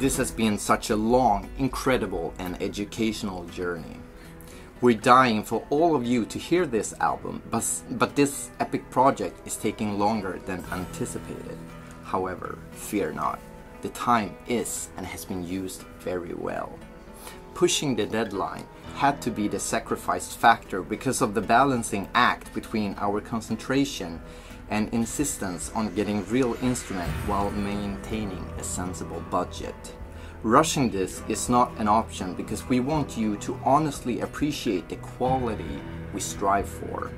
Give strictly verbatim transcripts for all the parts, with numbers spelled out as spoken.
This has been such a long, incredible and educational journey. We're dying for all of you to hear this album, but, but this epic project is taking longer than anticipated. However, fear not. The time is and has been used very well. Pushing the deadline had to be the sacrifice factor because of the balancing act between our concentration and insistence on getting real instrument while maintaining a sensible budget. Rushing this is not an option because we want you to honestly appreciate the quality we strive for.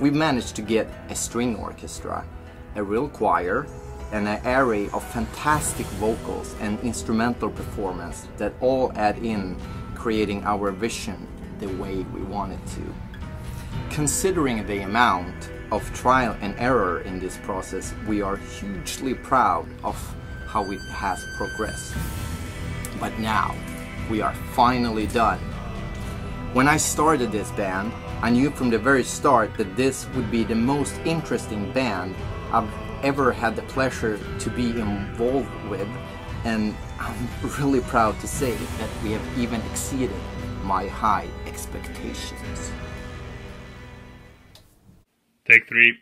We managed to get a string orchestra, a real choir, and an array of fantastic vocals and instrumental performance that all add in creating our vision the way we want it to. Considering the amount of trial and error in this process, we are hugely proud of how it has progressed. But now, we are finally done. When I started this band, I knew from the very start that this would be the most interesting band I've ever had the pleasure to be involved with, and I'm really proud to say that we have even exceeded my high expectations. Take three.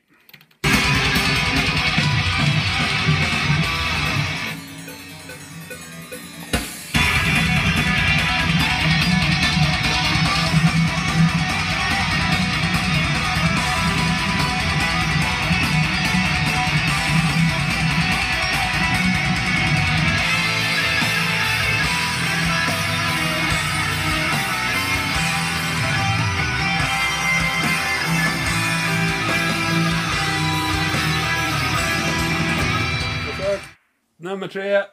Nummer tre.